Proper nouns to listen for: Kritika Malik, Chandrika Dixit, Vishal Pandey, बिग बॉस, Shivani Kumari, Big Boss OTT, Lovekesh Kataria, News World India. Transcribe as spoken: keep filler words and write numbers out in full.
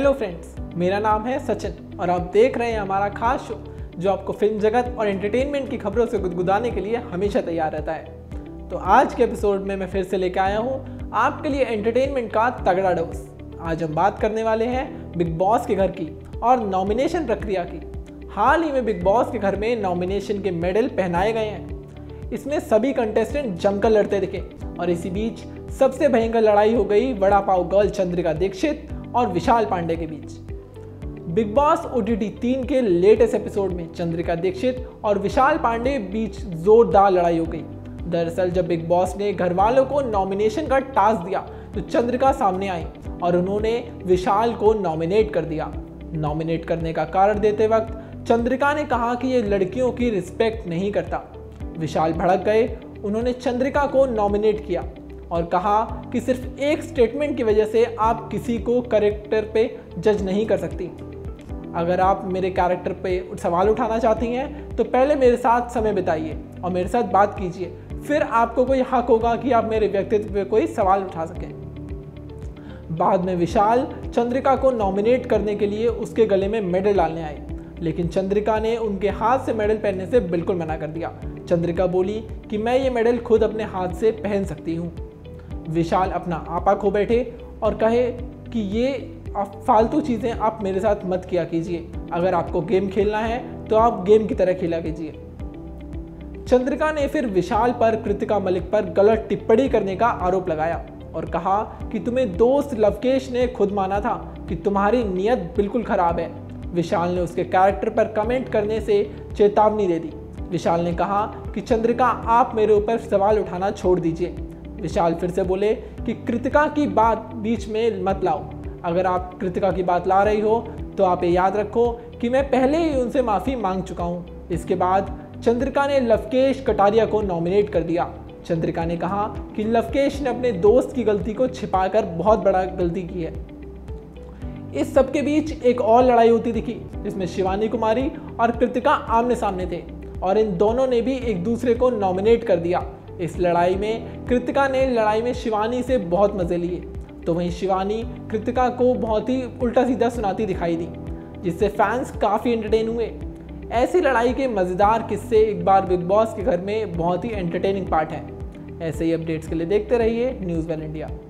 Hello friends, मेरा नाम है सचिन और आप देख रहे हैं हमारा खास शो जो आपको फिल्म जगत और एंटरटेनमेंट की खबरों से गुदगुदाने के लिए हमेशा तैयार रहता है। तो आज के एपिसोड में मैं फिर से लेके आया हूँ आपके लिए एंटरटेनमेंट का तगड़ा डोज। आज हम बात करने वाले हैं बिग बॉस के घर की और नॉमिनेशन प्रक्रिया की। हाल ही में बिग बॉस के घर में नॉमिनेशन के मेडल पहनाए गए हैं। इसमें सभी कंटेस्टेंट जमकर लड़ते दिखे और इसी बीच सबसे भयंकर लड़ाई हो गई वड़ा पाव गर्ल चंद्रिका दीक्षित और विशाल पांडे के बीच। बिग बॉस O T T तीन के लेटेस्ट एपिसोड में चंद्रिका दीक्षित और विशाल पांडे बीच जोरदार लड़ाई हो गई। दरअसल जब बिग बॉस ने घर वालों को नॉमिनेशन का टास्क दिया तो चंद्रिका सामने आई और उन्होंने विशाल को नॉमिनेट कर दिया। नॉमिनेट करने का कारण देते वक्त चंद्रिका ने कहा कि ये लड़कियों की रिस्पेक्ट नहीं करता। विशाल भड़क गए, उन्होंने चंद्रिका को नॉमिनेट किया और कहा कि सिर्फ एक स्टेटमेंट की वजह से आप किसी को कैरेक्टर पे जज नहीं कर सकती। अगर आप मेरे कैरेक्टर पे सवाल उठाना चाहती हैं तो पहले मेरे साथ समय बिताइए और मेरे साथ बात कीजिए, फिर आपको कोई हक होगा कि आप मेरे व्यक्तित्व पे कोई सवाल उठा सकें। बाद में विशाल चंद्रिका को नॉमिनेट करने के लिए उसके गले में मेडल डालने आए, लेकिन चंद्रिका ने उनके हाथ से मेडल पहनने से बिल्कुल मना कर दिया। चंद्रिका बोली कि मैं ये मेडल खुद अपने हाथ से पहन सकती हूँ। विशाल अपना आपा खो बैठे और कहे कि ये फालतू चीज़ें आप मेरे साथ मत किया कीजिए। अगर आपको गेम खेलना है तो आप गेम की तरह खेला कीजिए। चंद्रिका ने फिर विशाल पर कृतिका मलिक पर गलत टिप्पणी करने का आरोप लगाया और कहा कि तुम्हें दोस्त लवकेश ने खुद माना था कि तुम्हारी नीयत बिल्कुल ख़राब है। विशाल ने उसके कैरेक्टर पर कमेंट करने से चेतावनी दे दी। विशाल ने कहा कि चंद्रिका आप मेरे ऊपर सवाल उठाना छोड़ दीजिए। विशाल फिर से बोले कि कृतिका की बात बीच में मत लाओ। अगर आप कृतिका की बात ला रही हो तो आप ये याद रखो कि मैं पहले ही उनसे माफ़ी मांग चुका हूँ। इसके बाद चंद्रिका ने लवकेश कटारिया को नॉमिनेट कर दिया। चंद्रिका ने कहा कि लवकेश ने अपने दोस्त की गलती को छिपाकर बहुत बड़ा गलती की है। इस सब के बीच एक और लड़ाई होती दिखी जिसमें शिवानी कुमारी और कृतिका आमने सामने थे और इन दोनों ने भी एक दूसरे को नॉमिनेट कर दिया। इस लड़ाई में कृतिका ने लड़ाई में शिवानी से बहुत मज़े लिए तो वहीं शिवानी कृतिका को बहुत ही उल्टा सीधा सुनाती दिखाई दी, जिससे फैंस काफ़ी एंटरटेन हुए। ऐसी लड़ाई के मज़ेदार किस्से एक बार बिग बॉस के घर में बहुत ही एंटरटेनिंग पार्ट है। ऐसे ही अपडेट्स के लिए देखते रहिए न्यूज़ वेल इंडिया।